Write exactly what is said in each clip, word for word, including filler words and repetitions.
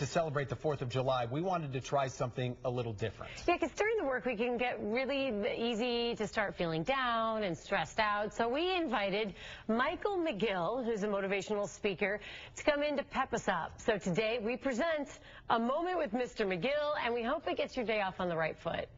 to celebrate the fourth of July, we wanted to try something a little different. Yeah, because during the work week, we can get really easy to start feeling down and stressed out. So we invited Michael McGill, who's a motivational speaker, to come in to pep us up. So today we present A Moment with Mister McGill, and we hope it gets your day off on the right foot.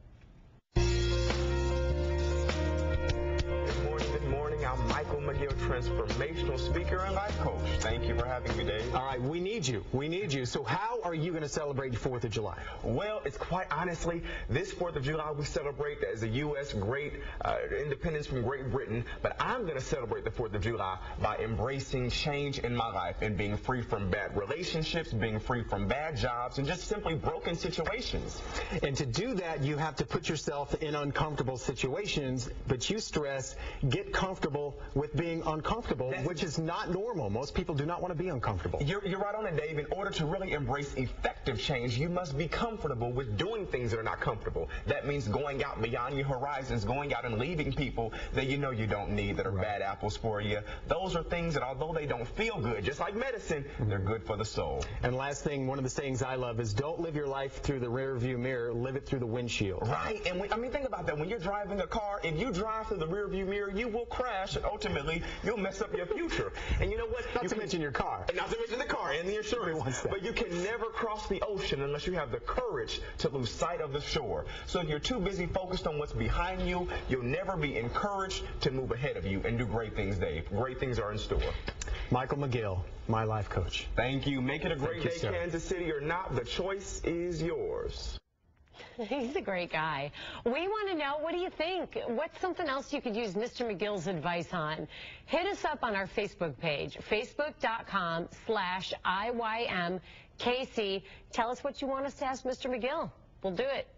I'm Michael McGill, transformational speaker and life coach. Thank you for having me, Dave. All right, we need you. We need you. So how are you going to celebrate the fourth of July? Well, it's quite honestly, this fourth of July we celebrate as a U S great uh, independence from Great Britain, but I'm going to celebrate the fourth of July by embracing change in my life and being free from bad relationships, being free from bad jobs, and just simply broken situations. And to do that, you have to put yourself in uncomfortable situations, but you stress, get comfortable with being uncomfortable, That's, which is not normal. Most people do not want to be uncomfortable. You're, you're right on it, Dave. In order to really embrace effective change, you must be comfortable with doing things that are not comfortable. That means going out beyond your horizons, going out and leaving people that you know you don't need, that are right. bad apples for you. Those are things that, although they don't feel good, just like medicine, mm-hmm. they're good for the soul. And last thing, one of the sayings I love is, don't live your life through the rearview mirror, live it through the windshield. Right, and when, I mean, think about that. When you're driving a car, if you drive through the rearview mirror, you will crash. And ultimately, you'll mess up your future. And you know what? Not you to can, mention your car. And not to mention the car and the insurance. But you can never cross the ocean unless you have the courage to lose sight of the shore. So if you're too busy focused on what's behind you, you'll never be encouraged to move ahead of you and do great things, Dave. Great things are in store. Michael McGill, my life coach. Thank you. Make it a great Thank day, you, Kansas City, or not. The choice is yours. He's a great guy. We want to know, what do you think? What's something else you could use Mister McGill's advice on? Hit us up on our Facebook page, facebook dot com slash I Y M K C. Tell us what you want us to ask Mister McGill. We'll do it.